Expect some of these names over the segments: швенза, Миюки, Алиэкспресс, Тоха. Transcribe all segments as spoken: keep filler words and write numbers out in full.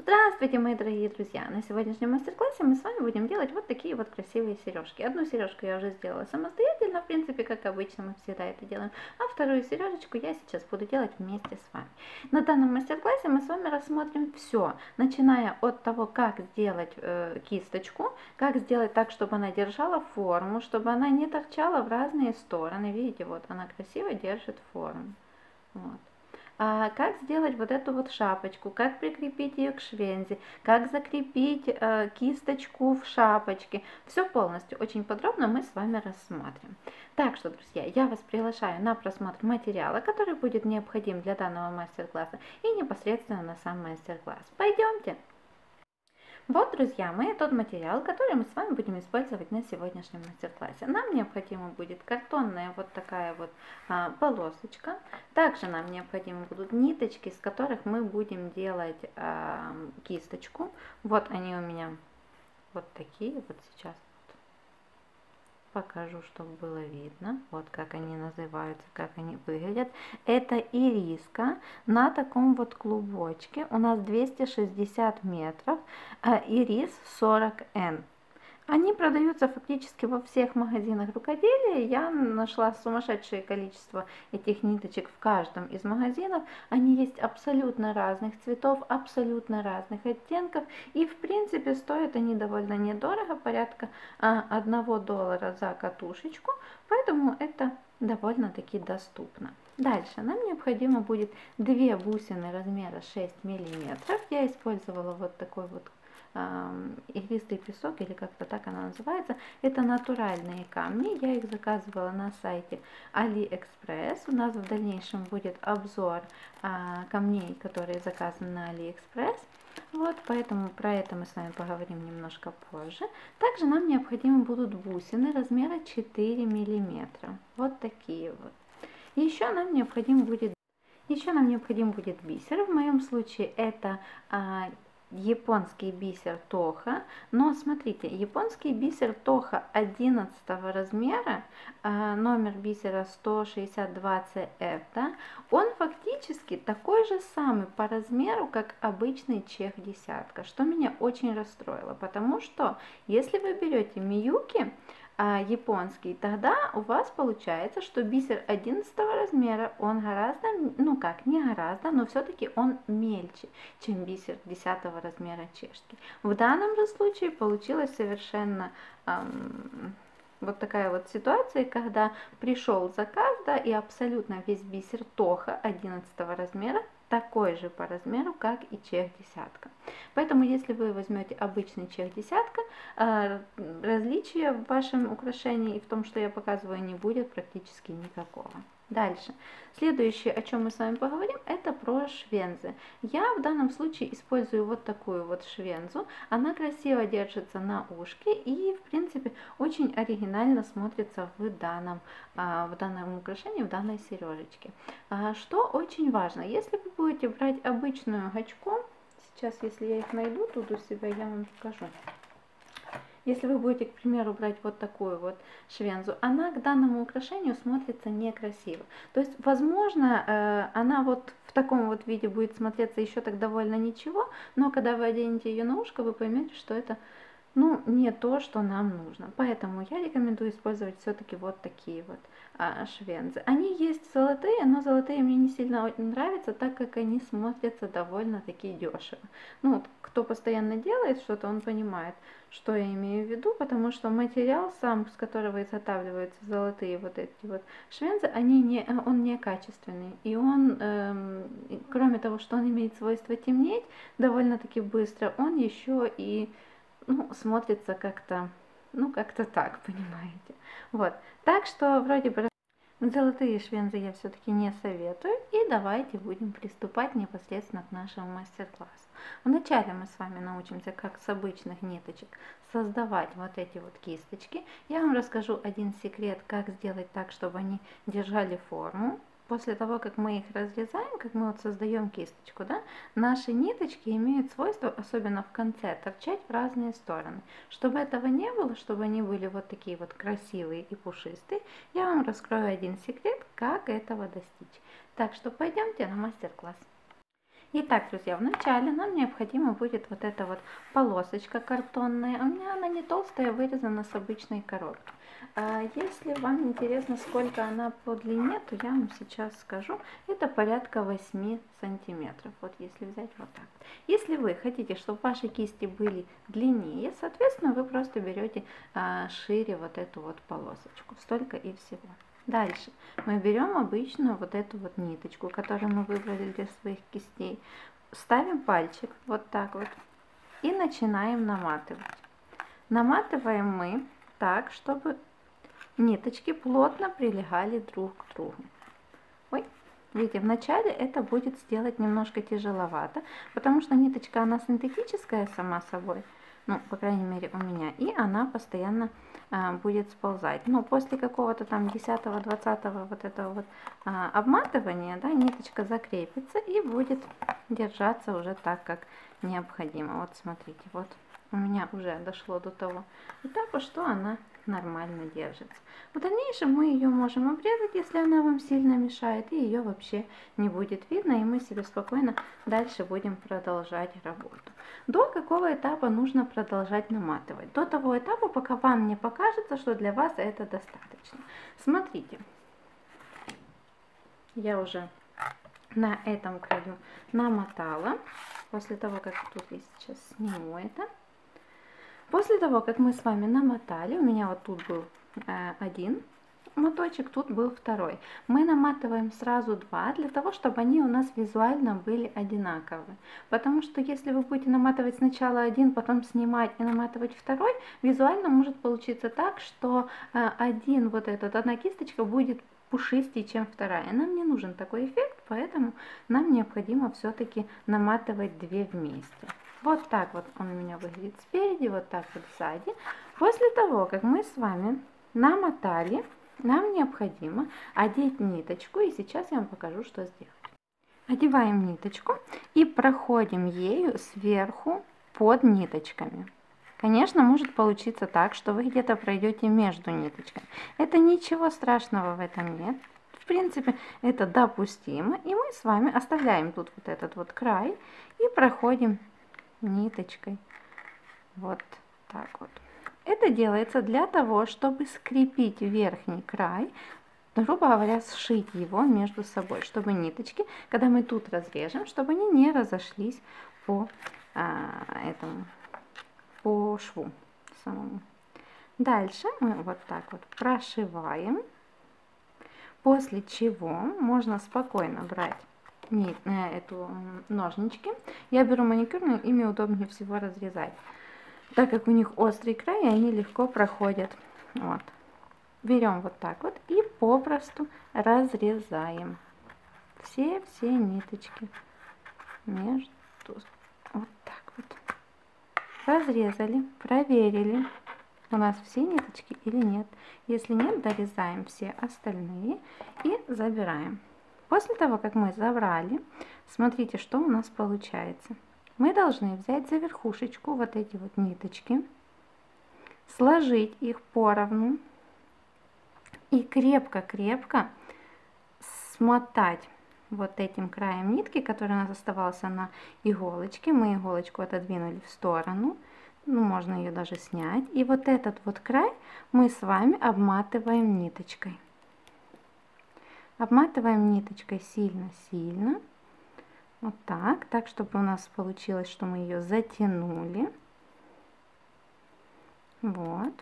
Здравствуйте, мои дорогие друзья! На сегодняшнем мастер-классе мы с вами будем делать вот такие вот красивые сережки. Одну сережку я уже сделала самостоятельно, в принципе, как обычно мы всегда это делаем, а вторую сережечку я сейчас буду делать вместе с вами. На данном мастер-классе мы с вами рассмотрим все, начиная от того, как сделать э, кисточку, как сделать так, чтобы она держала форму, чтобы она не торчала в разные стороны. Видите, вот она красиво держит форму. Вот. А как сделать вот эту вот шапочку, как прикрепить ее к швензе, как закрепить э, кисточку в шапочке. Все полностью, очень подробно мы с вами рассмотрим. Так что, друзья, я вас приглашаю на просмотр материала, который будет необходим для данного мастер-класса и непосредственно на сам мастер-класс. Пойдемте! Вот, друзья, мы тот материал, который мы с вами будем использовать на сегодняшнем мастер-классе. Нам необходима будет картонная вот такая вот а, полосочка. Также нам необходимы будут ниточки, из которых мы будем делать а, кисточку. Вот они у меня вот такие. Вот сейчас покажу, чтобы было видно. Вот как они называются, как они выглядят. Это ириска на таком вот клубочке. У нас двести шестьдесят метров. Ирис сорок эн. Они продаются фактически во всех магазинах рукоделия. Я нашла сумасшедшее количество этих ниточек в каждом из магазинов. Они есть абсолютно разных цветов, абсолютно разных оттенков. И в принципе стоят они довольно недорого, порядка одного доллара за катушечку. Поэтому это довольно-таки доступно. Дальше нам необходимо будет две бусины размера шесть миллиметров. Я использовала вот такой вот игристый песок, или как-то так она называется. Это натуральные камни, я их заказывала на сайте Алиэкспресс. У нас в дальнейшем будет обзор а, камней, которые заказаны на Алиэкспресс. Вот, поэтому про это мы с вами поговорим немножко позже. Также нам необходимы будут бусины размера четыре миллиметра. Вот такие вот. Еще нам необходим будет, еще нам необходим будет бисер. В моем случае это а, японский бисер Тоха, но смотрите, японский бисер Тоха одиннадцатого размера, номер бисера сто шестьдесят два цэ эф, да, он фактически такой же самый по размеру, как обычный чех десятка, что меня очень расстроило, потому что если вы берете Миюки японский, тогда у вас получается, что бисер одиннадцатого размера, он гораздо, ну как, не гораздо, но все-таки он мельче, чем бисер десятого размера чешский. В данном же случае получилось совершенно эм, вот такая вот ситуация, когда пришел заказ, да, и абсолютно весь бисер Тоха одиннадцатого размера, такой же по размеру, как и чех десятка. Поэтому, если вы возьмете обычный чех десятка, различия в вашем украшении и в том, что я показываю, не будет практически никакого. Дальше. Следующее, о чем мы с вами поговорим, это про швензы. Я в данном случае использую вот такую вот швензу. Она красиво держится на ушке и, в принципе, очень оригинально смотрится в данном, в данном украшении, в данной сережечке. Что очень важно, если вы будете брать обычную гачку, сейчас, если я их найду тут у себя, я вам покажу. Если вы будете, к примеру, брать вот такую вот швензу, она к данному украшению смотрится некрасиво. То есть, возможно, она вот в таком вот виде будет смотреться еще так довольно ничего, но когда вы оденете ее на ушко, вы поймете, что это, ну, не то, что нам нужно. Поэтому я рекомендую использовать все-таки вот такие вот а, швензы. Они есть золотые, но золотые мне не сильно нравятся, так как они смотрятся довольно-таки дешево. Ну, кто постоянно делает что-то, он понимает, что я имею в виду, потому что материал сам, с которого изготавливаются золотые вот эти вот швензы, они не, он некачественный. И он, эм, кроме того, что он имеет свойство темнеть довольно-таки быстро, он еще и... ну, смотрится как-то, ну, как-то так, понимаете. Вот, так что вроде бы золотые швензы я все-таки не советую. И давайте будем приступать непосредственно к нашему мастер-классу. Вначале мы с вами научимся, как с обычных ниточек создавать вот эти вот кисточки. Я вам расскажу один секрет, как сделать так, чтобы они держали форму. После того, как мы их разрезаем, как мы вот создаем кисточку, да, наши ниточки имеют свойство, особенно в конце, торчать в разные стороны. Чтобы этого не было, чтобы они были вот такие вот красивые и пушистые, я вам раскрою один секрет, как этого достичь. Так что пойдемте на мастер-класс. Итак, друзья, вначале нам необходимо будет вот эта вот полосочка картонная. У меня она не толстая, вырезана с обычной коробки. Если вам интересно, сколько она по длине, то я вам сейчас скажу. Это порядка восьми сантиметров. Вот если взять вот так. Если вы хотите, чтобы ваши кисти были длиннее, соответственно, вы просто берете шире вот эту вот полосочку. Столько и всего. Дальше мы берем обычную вот эту вот ниточку, которую мы выбрали для своих кистей. Ставим пальчик вот так вот и начинаем наматывать. Наматываем мы так, чтобы ниточки плотно прилегали друг к другу. Ой, видите, вначале это будет сделать немножко тяжеловато, потому что ниточка, она синтетическая сама собой, ну, по крайней мере, у меня, и она постоянно а, будет сползать. Но после какого-то там десятого-двадцатого вот этого вот а, обматывания, да, ниточка закрепится и будет держаться уже так, как необходимо. Вот смотрите, вот. У меня уже дошло до того этапа, что она нормально держится. В дальнейшем мы ее можем обрезать, если она вам сильно мешает, и ее вообще не будет видно, и мы себе спокойно дальше будем продолжать работу. До какого этапа нужно продолжать наматывать? До того этапа, пока вам не покажется, что для вас это достаточно. Смотрите, я уже на этом краю намотала, после того, как тут я сейчас сниму это. После того, как мы с вами намотали, у меня вот тут был э, один моточек, тут был второй. Мы наматываем сразу два, для того, чтобы они у нас визуально были одинаковы. Потому что если вы будете наматывать сначала один, потом снимать и наматывать второй, визуально может получиться так, что э, один вот этот, одна кисточка будет пушистее, чем вторая. Нам не нужен такой эффект, поэтому нам необходимо все-таки наматывать две вместе. Вот так вот он у меня выглядит спереди, вот так вот сзади. После того, как мы с вами намотали, нам необходимо одеть ниточку, и сейчас я вам покажу, что сделать. Одеваем ниточку и проходим ею сверху под ниточками. Конечно, может получиться так, что вы где-то пройдете между ниточками. Это ничего страшного в этом нет. В принципе, это допустимо. И мы с вами оставляем тут вот этот вот край и проходим ниточкой вот так вот. Это делается для того, чтобы скрепить верхний край, грубо говоря, сшить его между собой, чтобы ниточки, когда мы тут разрежем, чтобы они не разошлись по а, этому, по шву самому. Дальше мы вот так вот прошиваем. После чего можно спокойно брать нить, э, эту ножнички. Я беру маникюрные, ими удобнее всего разрезать, так как у них острый край, и они легко проходят. Вот. Берем вот так вот и попросту разрезаем все-все ниточки между. Вот так вот. Разрезали, проверили. У нас все ниточки или нет. Если нет, дорезаем все остальные и забираем. После того, как мы забрали, смотрите, что у нас получается. Мы должны взять за верхушечку вот эти вот ниточки, сложить их поровну и крепко-крепко смотать вот этим краем нитки, который у нас оставался на иголочке. Мы иголочку отодвинули в сторону. Ну, можно ее даже снять. И вот этот вот край мы с вами обматываем ниточкой. Обматываем ниточкой сильно-сильно. Вот так. Так, чтобы у нас получилось, что мы ее затянули. Вот.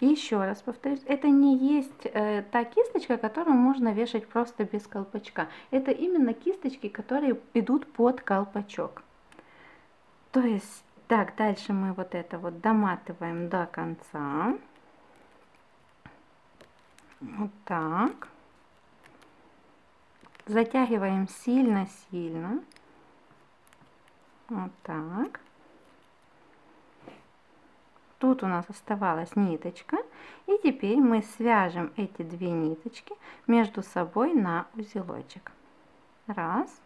И еще раз повторюсь, это не есть э, та кисточка, которую можно вешать просто без колпачка. Это именно кисточки, которые идут под колпачок. То есть, так, дальше мы вот это вот доматываем до конца. Вот так. Затягиваем сильно-сильно. Вот так. Тут у нас оставалась ниточка. И теперь мы свяжем эти две ниточки между собой на узелочек. Раз.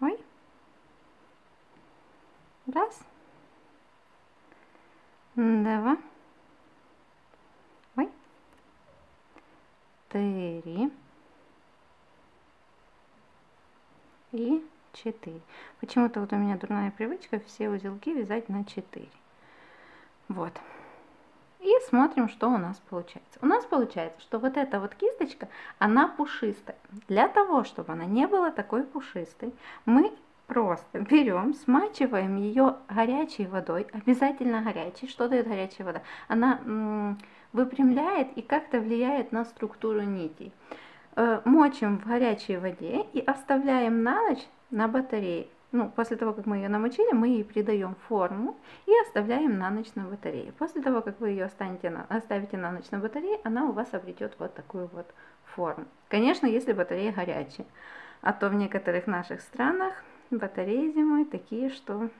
Ой. Раз, два, ой, три, четыре. Почему-то вот у меня дурная привычка все узелки вязать на четыре. Вот. И смотрим, что у нас получается. У нас получается, что вот эта вот кисточка, она пушистая. Для того, чтобы она не была такой пушистой, мы просто берем, смачиваем ее горячей водой, обязательно горячей. Что дает горячая вода? Она м-м, выпрямляет и как-то влияет на структуру нитей. Э, мочим в горячей воде и оставляем на ночь на батарее. Ну, после того, как мы ее намочили, мы ей придаем форму и оставляем на ночь на батарее. После того, как вы ее оставите на ночь на батарее, она у вас обретет вот такую вот форму. Конечно, если батарея горячая. А то в некоторых наших странах батареи зимой такие, что,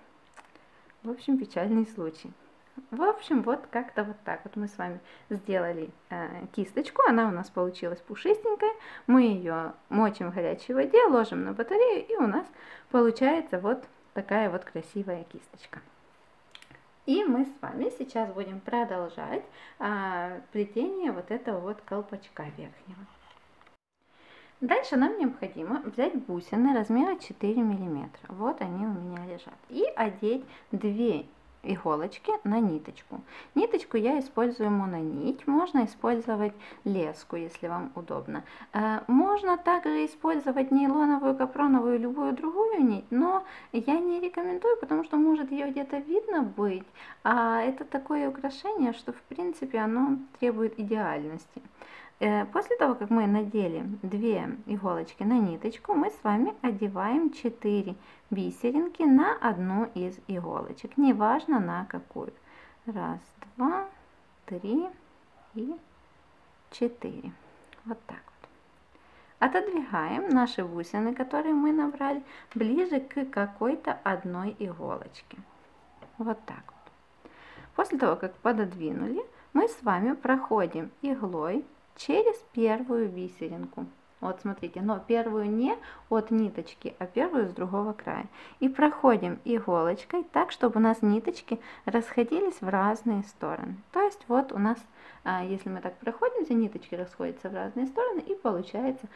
в общем, печальный случай. В общем, вот как-то вот так вот мы с вами сделали э, кисточку. Она у нас получилась пушистенькая. Мы ее мочим в горячей воде, ложим на батарею, и у нас получается вот такая вот красивая кисточка. И мы с вами сейчас будем продолжать э, плетение вот этого вот колпачка верхнего. Дальше нам необходимо взять бусины размера четыре миллиметра. Вот они у меня лежат. И одеть две иголочки на ниточку. Ниточку я использую мононить. Можно использовать леску, если вам удобно. Можно также использовать нейлоновую, капроновую, любую другую нить, но я не рекомендую, потому что может ее где-то видно быть. А это такое украшение, что в принципе оно требует идеальности. После того, как мы надели две иголочки на ниточку, мы с вами одеваем четыре бисеринки на одну из иголочек, неважно на какую. Раз, два, три и четыре. Вот так вот. Отодвигаем наши бусины, которые мы набрали, ближе к какой-то одной иголочке. Вот так вот. После того, как пододвинули, мы с вами проходим иглой через первую бисеринку. Вот смотрите, но первую не от ниточки, а первую с другого края. И проходим иголочкой так, чтобы у нас ниточки расходились в разные стороны. То есть вот у нас, если мы так проходимся, ниточки расходятся в разные стороны, и получается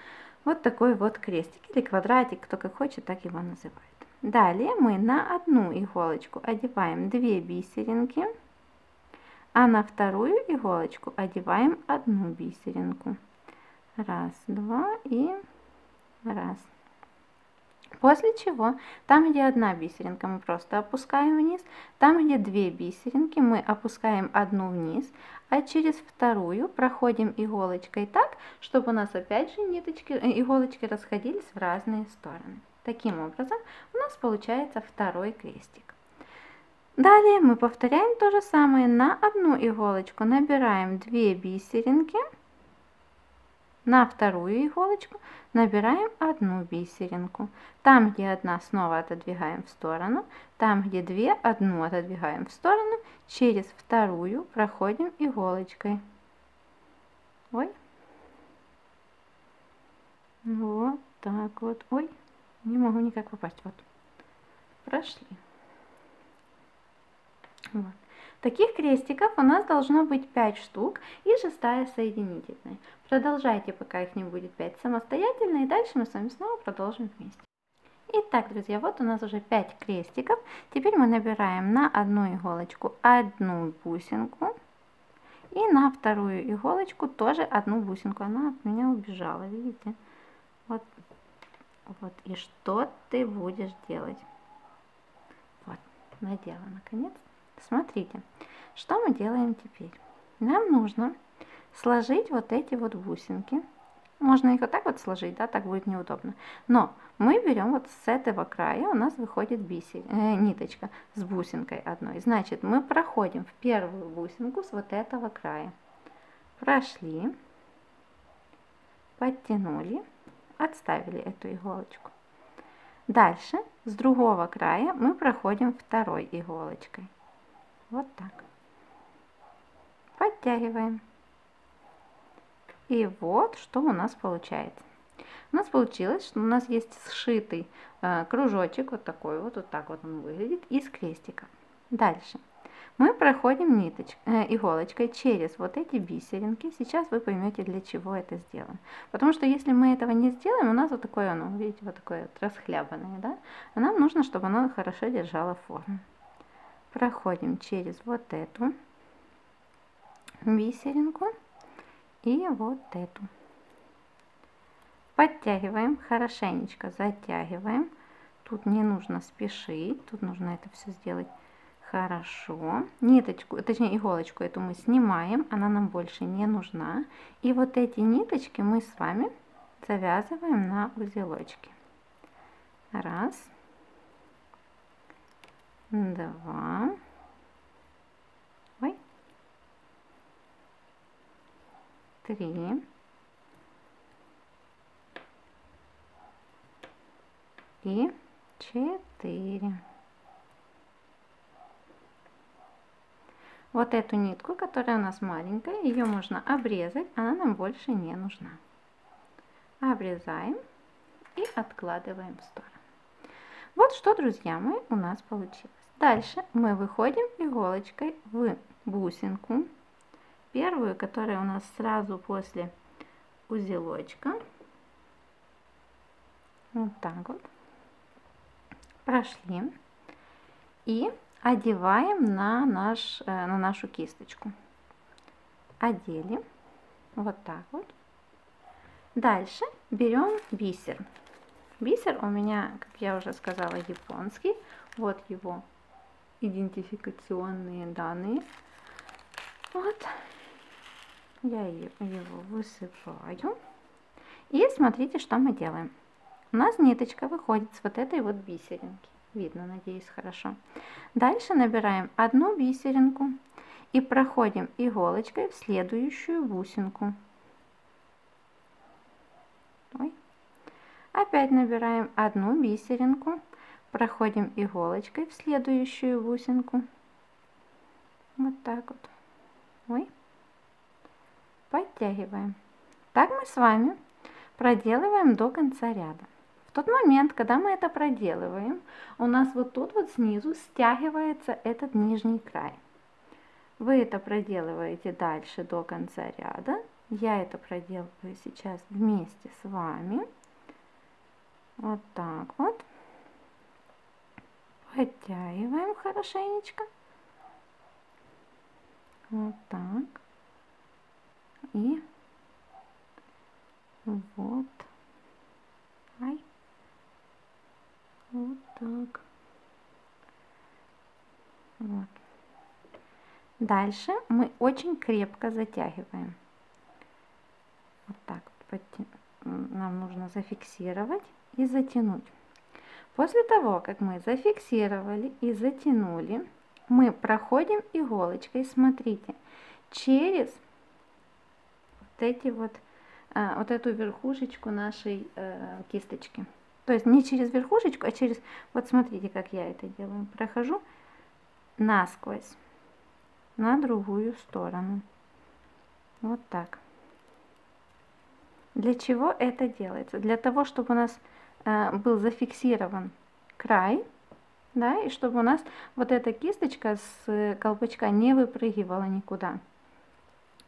вот такой вот крестик или квадратик, кто как хочет, так его называет. Далее мы на одну иголочку одеваем две бисеринки, а на вторую иголочку одеваем одну бисеринку. Раз, два и раз. После чего, там где одна бисеринка, мы просто опускаем вниз. Там где две бисеринки, мы опускаем одну вниз, а через вторую проходим иголочкой так, чтобы у нас опять же ниточки, иголочки расходились в разные стороны. Таким образом у нас получается второй крестик. Далее мы повторяем то же самое. На одну иголочку набираем две бисеринки, на вторую иголочку набираем одну бисеринку. Там, где одна, снова отодвигаем в сторону, там, где две, одну отодвигаем в сторону, через вторую проходим иголочкой. Ой. Вот так вот. Ой, не могу никак попасть. Вот. Прошли. Вот. Таких крестиков у нас должно быть пять штук и шестая соединительная. Продолжайте, пока их не будет пять самостоятельно, и дальше мы с вами снова продолжим вместе. Итак, друзья, вот у нас уже пять крестиков. Теперь мы набираем на одну иголочку одну бусинку и на вторую иголочку тоже одну бусинку. Она от меня убежала, видите? Вот, вот. И что ты будешь делать? Вот, надела наконец-то. Смотрите, что мы делаем теперь. Нам нужно сложить вот эти вот бусинки. Можно их вот так вот сложить, да, так будет неудобно. Но мы берем вот с этого края, у нас выходит бисер, э, ниточка с бусинкой одной. Значит, мы проходим в первую бусинку с вот этого края. Прошли, подтянули, отставили эту иголочку. Дальше с другого края мы проходим второй иголочкой. Вот так. Подтягиваем. И вот что у нас получается. У нас получилось, что у нас есть сшитый э, кружочек, вот такой вот, вот так вот он выглядит, из крестика. Дальше Мы проходим ниточкой, э, иголочкой через вот эти бисеринки. Сейчас вы поймете, для чего это сделано. Потому что если мы этого не сделаем, у нас вот такое оно, видите, вот такое вот расхлябанное, да? А нам нужно, чтобы оно хорошо держало форму. Проходим через вот эту бисеринку и вот эту. Подтягиваем, хорошенечко затягиваем. Тут не нужно спешить, тут нужно это все сделать хорошо. Ниточку, точнее иголочку эту мы снимаем, она нам больше не нужна. И вот эти ниточки мы с вами завязываем на узелочки. Раз, два, ой, три и четыре. Вот эту нитку, которая у нас маленькая, ее можно обрезать, она нам больше не нужна. Обрезаем и откладываем в сторону. Вот что, друзья мои, у нас получилось. Дальше мы выходим иголочкой в бусинку, первую, которая у нас сразу после узелочка. Вот так вот. Прошли и одеваем на, наш, на нашу кисточку. Одели. Вот так вот. Дальше берем бисер. Бисер у меня, как я уже сказала, японский. Вот его идентификационные данные. Вот. Я его высыпаю. И смотрите, что мы делаем. У нас ниточка выходит с вот этой вот бисеринки. Видно, надеюсь, хорошо. Дальше набираем одну бисеринку и проходим иголочкой в следующую бусинку. Ой. Опять набираем одну бисеринку, проходим иголочкой в следующую бусинку. Вот так вот. Ой. Подтягиваем. Так мы с вами проделываем до конца ряда. В тот момент, когда мы это проделываем, у нас вот тут вот снизу стягивается этот нижний край. Вы это проделываете дальше до конца ряда. Я это проделываю сейчас вместе с вами. Вот так вот. Подтягиваем хорошенечко. Вот так. И вот. Ай. Вот так. Вот. Дальше мы очень крепко затягиваем. Вот так. Нам нужно зафиксировать и затянуть. После того, как мы зафиксировали и затянули, мы проходим иголочкой, смотрите, через вот эти вот, вот эту верхушечку нашей кисточки. То есть не через верхушечку, а через... Вот смотрите, как я это делаю. Прохожу насквозь, на другую сторону. Вот так. Для чего это делается? Для того, чтобы у нас э, был зафиксирован край, да, и чтобы у нас вот эта кисточка с колпачка не выпрыгивала никуда.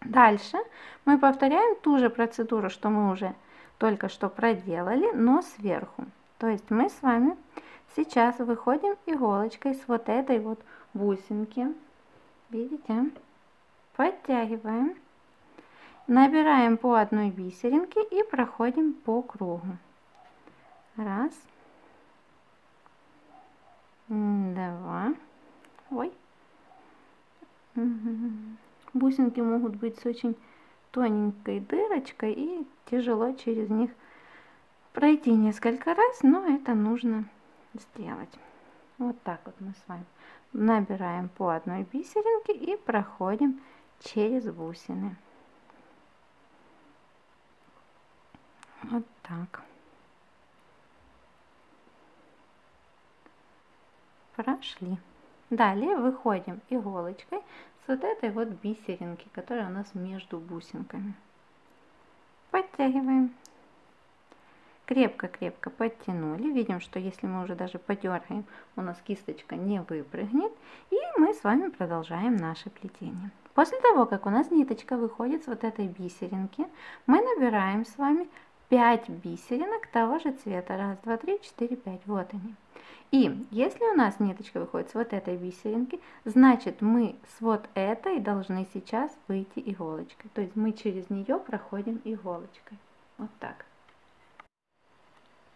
Дальше мы повторяем ту же процедуру, что мы уже только что проделали, но сверху. То есть мы с вами сейчас выходим иголочкой с вот этой вот бусинки. Видите? Подтягиваем. Набираем по одной бисеринке и проходим по кругу. Раз. Два. Ой. Угу. Бусинки могут быть с очень тоненькой дырочкой и тяжело через них пройти несколько раз, но это нужно сделать. Вот так вот мы с вами набираем по одной бисеринке и проходим через бусины. Вот так. Прошли. Далее выходим иголочкой с вот этой вот бисеринки, которая у нас между бусинками. Подтягиваем. крепко-крепко подтянули. Видим, что если мы уже даже подергаем, у нас кисточка не выпрыгнет. И мы с вами продолжаем наше плетение. После того, как у нас ниточка выходит с вот этой бисеринки, мы набираем с вами пять бисеринок того же цвета. Раз, два, три, четыре, пять. Вот они. И если у нас ниточка выходит с вот этой бисеринки, значит мы с вот этой должны сейчас выйти иголочкой. То есть мы через нее проходим иголочкой. Вот так.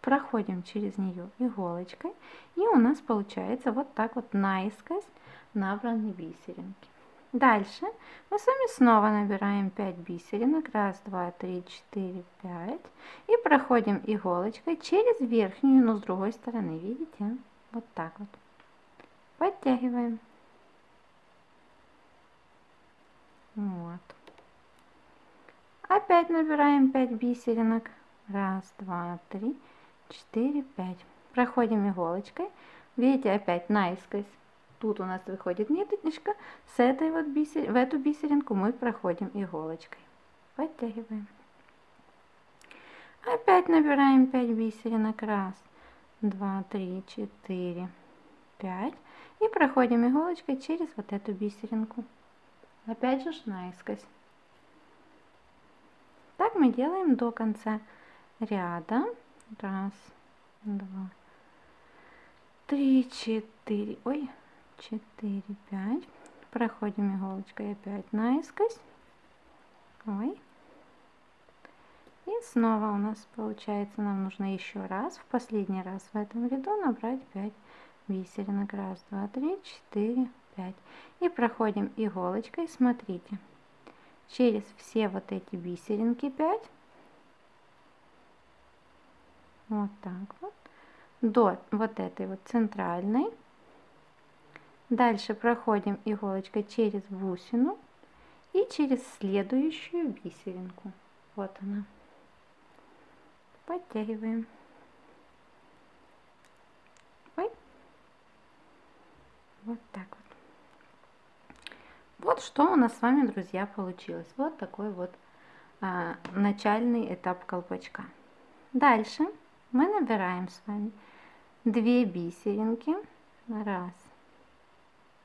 Проходим через нее иголочкой. И у нас получается вот так вот наискось набраны бисеринки. Дальше мы с вами снова набираем пять бисеринок. Раз, два, три, четыре, пять. И проходим иголочкой через верхнюю, но с другой стороны, видите? Вот так вот. Подтягиваем. Вот. Опять набираем пять бисеринок. Раз, два, три, четыре, пять. Проходим иголочкой. Видите, опять наискось. Тут у нас выходит ниточка, с этой вот бисер... в эту бисеринку мы проходим иголочкой. Подтягиваем. Опять набираем пять бисеринок. Раз, два, три, четыре, пять. И проходим иголочкой через вот эту бисеринку. Опять же наискось. Так мы делаем до конца ряда. Раз, два, три, четыре. Ой. четыре, пять. Проходим иголочкой опять наискось. Ой. И снова у нас получается, нам нужно еще раз, в последний раз в этом ряду набрать пять бисеринок. Раз, два, три, четыре, пять. И проходим иголочкой, смотрите, через все вот эти бисеринки пять. Вот так вот. До вот этой вот центральной. Дальше проходим иголочкой через бусину и через следующую бисеринку. Вот она. Подтягиваем. Ой. Вот так вот. Вот что у нас с вами, друзья, получилось. Вот такой вот а, начальный этап колпачка. Дальше мы набираем с вами две бисеринки. Раз.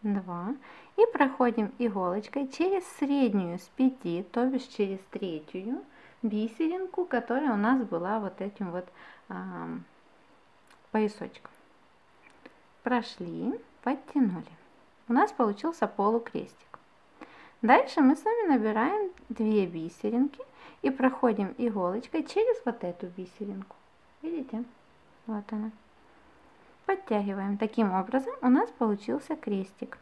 Два. И проходим иголочкой через среднюю с пяти, то бишь через третью бисеринку, которая у нас была вот этим вот а, поясочком. Прошли, подтянули. У нас получился полукрестик. Дальше мы с вами набираем две бисеринки и проходим иголочкой через вот эту бисеринку. Видите? Вот она. Подтягиваем. Таким образом у нас получился крестик.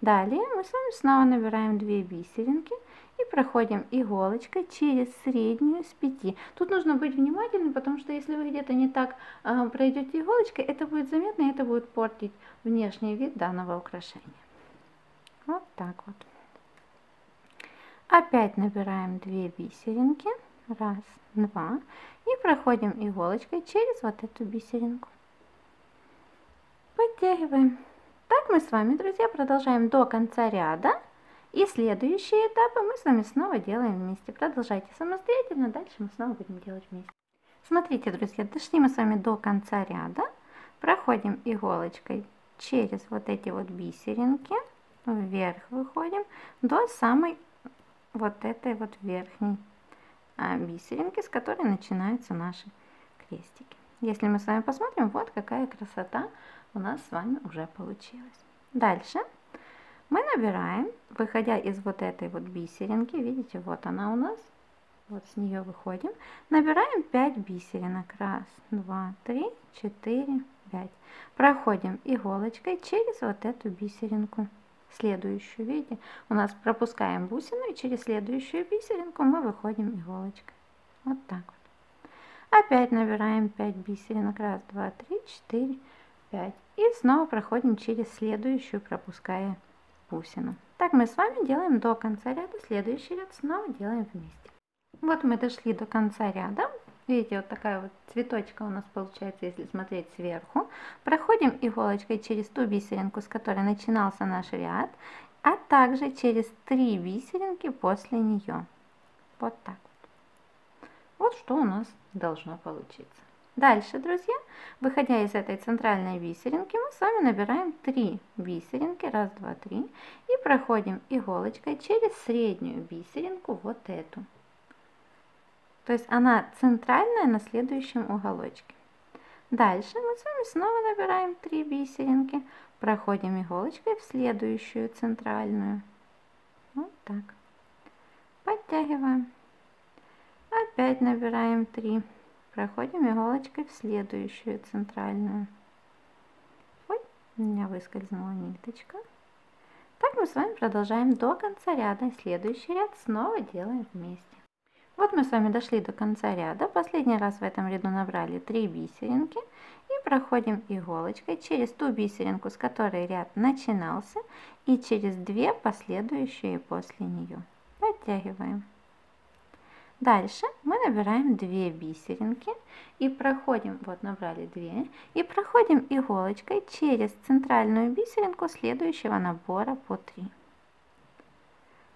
Далее мы с вами снова набираем две бисеринки и проходим иголочкой через среднюю с пяти. Тут нужно быть внимательным, потому что если вы где-то не так э, пройдете иголочкой, это будет заметно, и это будет портить внешний вид данного украшения. Вот так вот. Опять набираем две бисеринки. Раз, два. И проходим иголочкой через вот эту бисеринку. Подтягиваем. Так мы с вами, друзья, продолжаем до конца ряда. И следующие этапы мы с вами снова делаем вместе. Продолжайте самостоятельно, дальше мы снова будем делать вместе. Смотрите, друзья, дошли мы с вами до конца ряда. Проходим иголочкой через вот эти вот бисеринки. Вверх выходим до самой вот этой вот верхней бисеринки, с которой начинаются наши крестики. Если мы с вами посмотрим, вот какая красота у нас с вами уже получилось. Дальше мы набираем, выходя из вот этой вот бисеринки, видите, вот она у нас, вот с нее выходим, набираем пять бисеринок. Раз, два, три, четыре, пять. Проходим иголочкой через вот эту бисеринку. Следующую, видите, у нас пропускаем бусину, и через следующую бисеринку мы выходим иголочкой. Вот так вот. Опять набираем пять бисеринок. Раз, два, три, четыре. И снова проходим через следующую, пропуская бусину. Так мы с вами делаем до конца ряда. Следующий ряд снова делаем вместе. Вот мы дошли до конца ряда. Видите, вот такая вот цветочка у нас получается, если смотреть сверху. Проходим иголочкой через ту бисеринку, с которой начинался наш ряд, а также через три бисеринки после нее. Вот так вот. Вот что у нас должно получиться. Дальше, друзья, выходя из этой центральной бисеринки, мы с вами набираем три бисеринки, раз, два, три, и проходим иголочкой через среднюю бисеринку, вот эту. То есть она центральная на следующем уголочке. Дальше мы с вами снова набираем три бисеринки, проходим иголочкой в следующую центральную. Вот так. Подтягиваем. Опять набираем три. Проходим иголочкой в следующую центральную. Ой, у меня выскользнула ниточка. Так мы с вами продолжаем до конца ряда. Следующий ряд снова делаем вместе. Вот мы с вами дошли до конца ряда. Последний раз в этом ряду набрали три бисеринки. И проходим иголочкой через ту бисеринку, с которой ряд начинался. И через две последующие после нее. Подтягиваем. Дальше мы набираем две бисеринки и проходим, вот набрали две, и проходим иголочкой через центральную бисеринку следующего набора по три.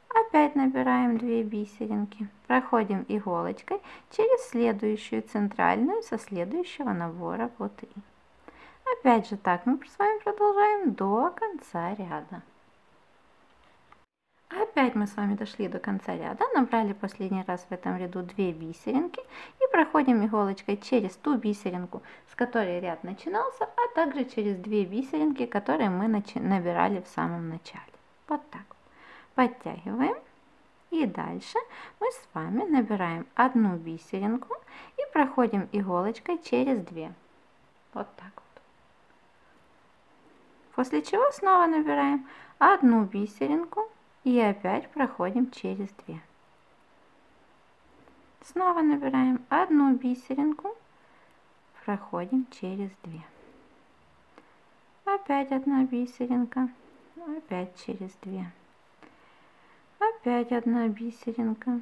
Опять набираем две бисеринки, проходим иголочкой через следующую центральную со следующего набора по три. Опять же так мы с вами продолжаем до конца ряда. Опять мы с вами дошли до конца ряда, набрали последний раз в этом ряду две бисеринки и проходим иголочкой через ту бисеринку, с которой ряд начинался, а также через две бисеринки, которые мы набирали в самом начале. Вот так. Подтягиваем. И дальше мы с вами набираем одну бисеринку и проходим иголочкой через две. Вот так вот. После чего снова набираем одну бисеринку. И опять проходим через две. Снова набираем одну бисеринку, проходим через две. Опять одна бисеринка, опять через две. Опять одна бисеринка,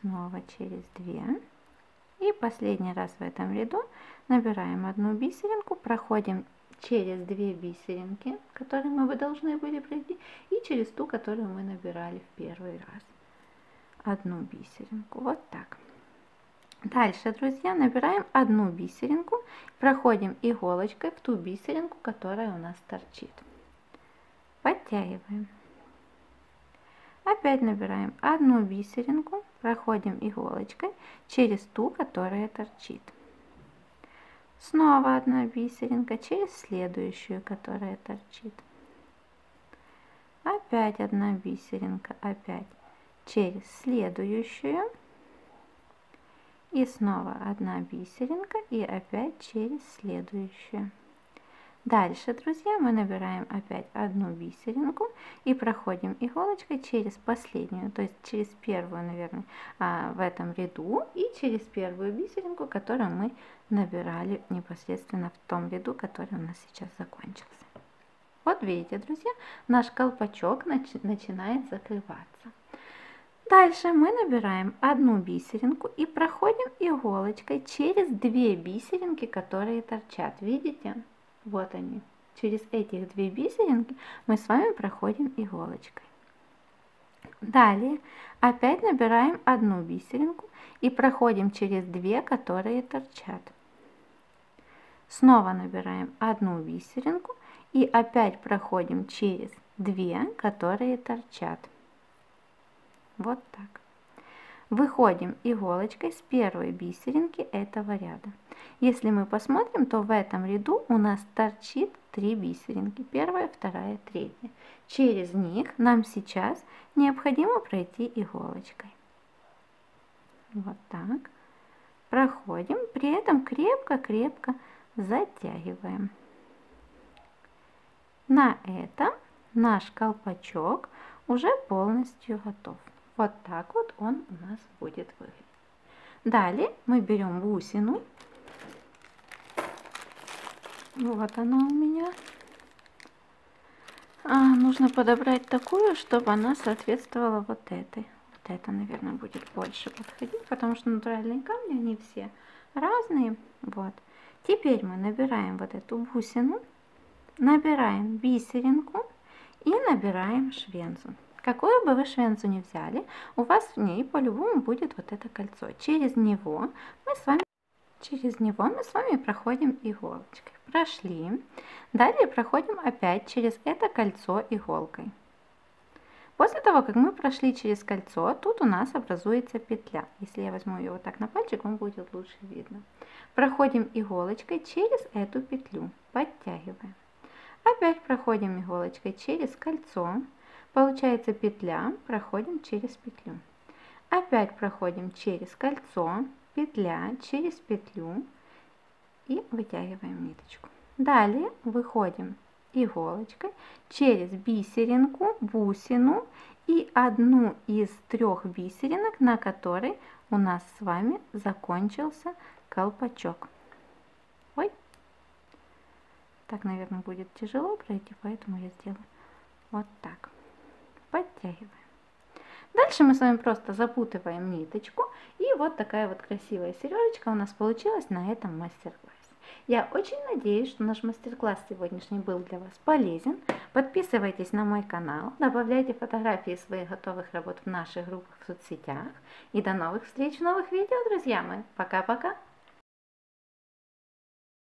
снова через две. И последний раз в этом ряду набираем одну бисеринку, проходим через две бисеринки, которые мы должны были пройти, и через ту, которую мы набирали в первый раз. Одну бисеринку. Вот так. Дальше, друзья, набираем одну бисеринку, проходим иголочкой в ту бисеринку, которая у нас торчит. Подтягиваем. Опять набираем одну бисеринку, проходим иголочкой через ту, которая торчит. Снова одна бисеринка через следующую, которая торчит. Опять одна бисеринка, опять через следующую. И снова одна бисеринка и опять через следующую. Дальше, друзья, мы набираем опять одну бисеринку и проходим иголочкой через последнюю, то есть через первую, наверное, в этом ряду и через первую бисеринку, которую мы набирали непосредственно в том ряду, который у нас сейчас закончился. Вот видите, друзья, наш колпачок начинает закрываться. Дальше мы набираем одну бисеринку и проходим иголочкой через две бисеринки, которые торчат. Видите? Вот они. Через этих две бисеринки мы с вами проходим иголочкой. Далее опять набираем одну бисеринку и проходим через две, которые торчат. Снова набираем одну бисеринку и опять проходим через две, которые торчат. Вот так. Выходим иголочкой с первой бисеринки этого ряда. Если мы посмотрим, то в этом ряду у нас торчит три бисеринки. Первая, вторая, третья. Через них нам сейчас необходимо пройти иголочкой. Вот так. Проходим, при этом крепко-крепко затягиваем. На этом наш колпачок уже полностью готов. Вот так вот он у нас будет выглядеть. Далее мы берем бусину. Вот она у меня. А, нужно подобрать такую, чтобы она соответствовала вот этой. Вот эта, наверное, будет больше подходить, потому что натуральные камни, они все разные. Вот. Теперь мы набираем вот эту бусину, набираем бисеринку и набираем швензу. Какую бы вы швенцу ни взяли, у вас в ней по-любому будет вот это кольцо. Через него мы с вами, через него мы с вами проходим иголочкой. Прошли. Далее проходим опять через это кольцо иголкой. После того, как мы прошли через кольцо, тут у нас образуется петля. Если я возьму ее вот так на пальчик, вам будет лучше видно. Проходим иголочкой через эту петлю, подтягиваем. Опять проходим иголочкой через кольцо, получается петля, проходим через петлю. Опять проходим через кольцо, петля, через петлю и вытягиваем ниточку. Далее выходим иголочкой через бисеринку, бусину и одну из трех бисеринок, на которой у нас с вами закончился колпачок. Ой, так, наверное, будет тяжело пройти, поэтому я сделаю вот так. Подтягиваем. Дальше мы с вами просто запутываем ниточку, и вот такая вот красивая сережечка у нас получилась на этом мастер-классе. Я очень надеюсь, что наш мастер-класс сегодняшний был для вас полезен. Подписывайтесь на мой канал, добавляйте фотографии своих готовых работ в наших группах в соцсетях. И до новых встреч в новых видео, друзья мои. Пока-пока!